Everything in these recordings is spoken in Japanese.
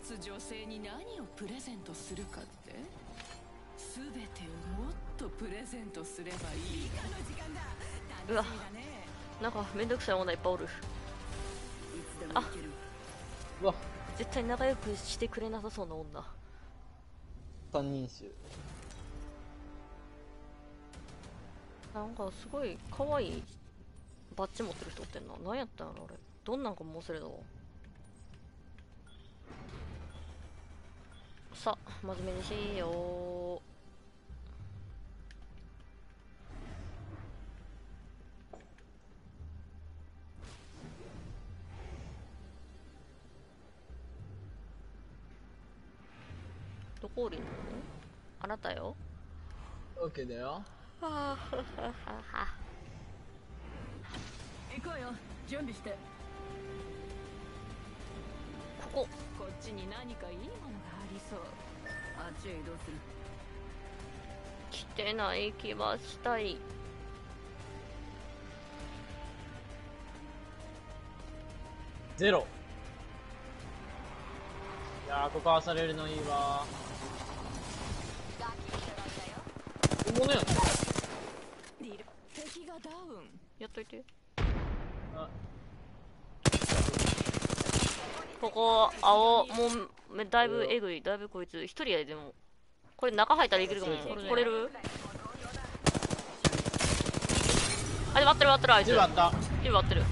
つ女性に何をプレゼントするかって、全てをもっとプレゼントすればいい。うわ、なんかめんどくさい女いっぱいおる。あ、うわ、絶対仲良くしてくれなさそうな女。三人衆、なんかすごい可愛いバッジ持ってる人ってんな。何やったんやろあれ。どんなんかもうすれだろ。さあ、真面目にしよう。どこおりんの？あなたよ。オッケーだよ。はあ。行こうよ。準備して。ここ。こっちに何かいいものが。そう、あっちへ移動する。来てない気はしたい。ゼロ。いやー、ここはされるのいいわ。本物やん。敵がダウン。やっといて。あ。ここ青もうだいぶえぐい。だいぶこいつ一人や。でもこれ中入ったらいけるかも。来れる。あれ割ってる割ってる。あいつジブ割ってる。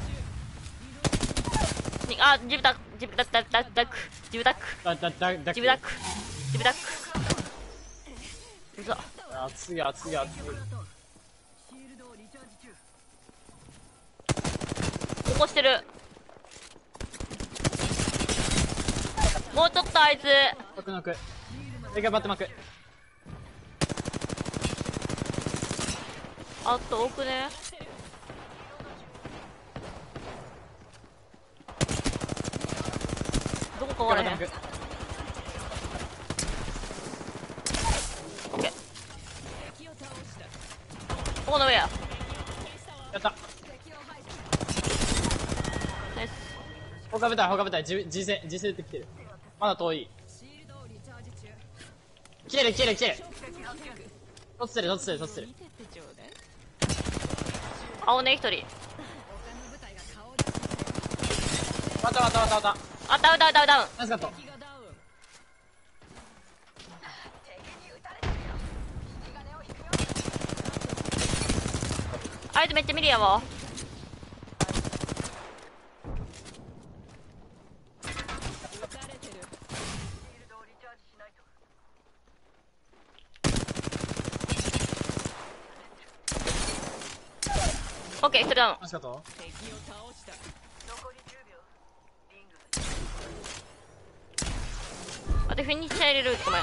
あ、ジブダックジブダックジブダックジブダックジブダック。うざ、熱い熱い熱い。ここしてる。もうちょっとあいつ。バックノック。一回バットマック。あと奥ね。どこか割れへん。オッケー。ここの上や。やった。ナイス。ほかべたいほかべたい。自制ってきてる。まだ遠い。来てる来てる来てる。取ってる取ってる取ってる。青ね一人。わたわたわたわた。あ、ダウンダウンダウンダウン。ナイスカット。あいつめっちゃ見るやわ。オッケー、一人ダウン。あとフィニッシャー入れる。ごめん。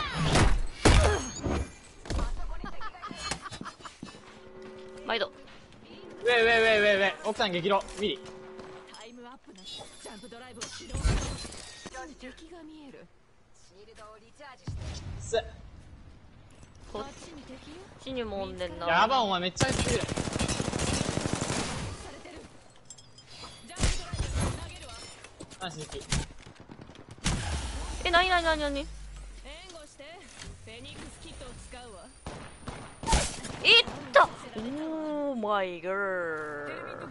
毎度。ウェイウェイウェイウェイウェイ。奥さん激怒。ミリ。タイムアップのジャンプドライブを指導。敵が見える。シールドをリチャージして。こっちにもおんねんな。やば、お前めっちゃやってる。え、なになになになに。いった。オーマイガー。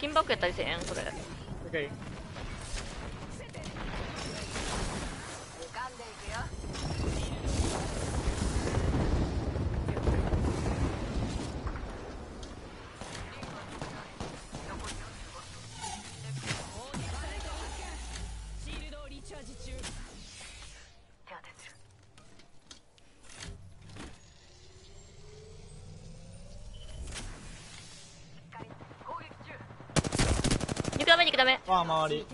金爆やったりせんこれ。ああ、周り。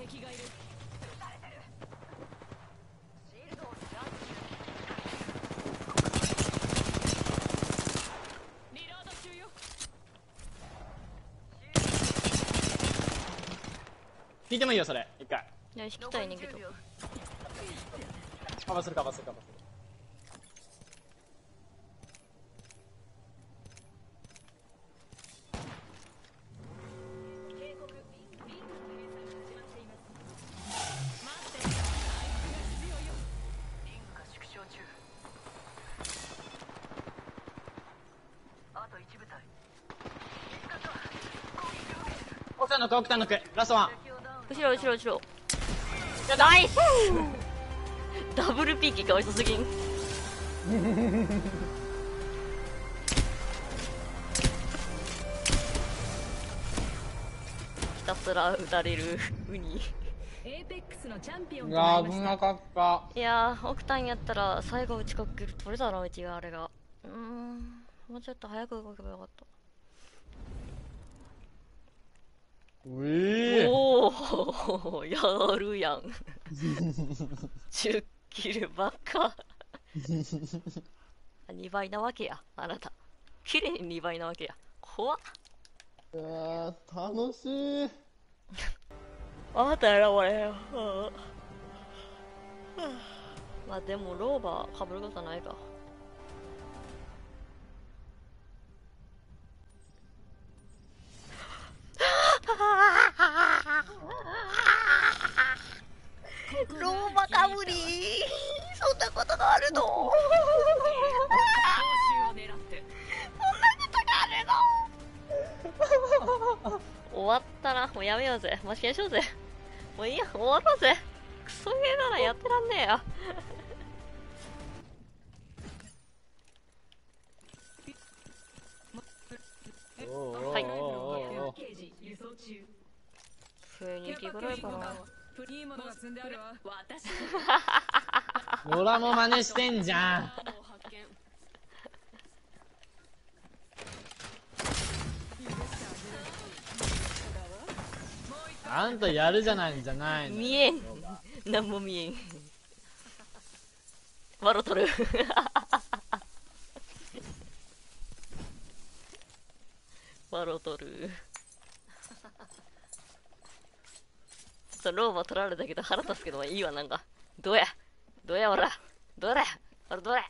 引いてもいいよ、それ。一回。いや、引きたいねんけど。カバーする、カバーする、カバーする。北の区、北の区、ラストワン。後ろ、後ろ、後ろ。ナイスダブルピーキーかわいそうすぎん。ひたすら撃たれるウニ。いや危なかった。いやー、オクタンやったら最後打ちかける取れたな、うちがあれが。うん、もうちょっと早く動けばよかった。おおやるやん。10キルばっか。2倍なわけや、あなた。綺麗に2倍なわけや。怖っ。楽しい。あなたやらこれ。まあでもローバーかぶることないか。ローバかぶり、そんなことがあるの？こんなことがあるの？終わったな、もうやめようぜ、待ちましょうぜ。もういいや、終わろうぜ。クソゲーならやってらんねえや。はい。冬に行きぐらいかな。野良も真似してんじゃん。あんたやるじゃないんじゃないの。見えん、なんも見えん。ワロ取る。ワロ取る。ローバー取られたけど腹立つけど、いいわ。なんかどうや、どうや、ほらどれ、ほらどれ。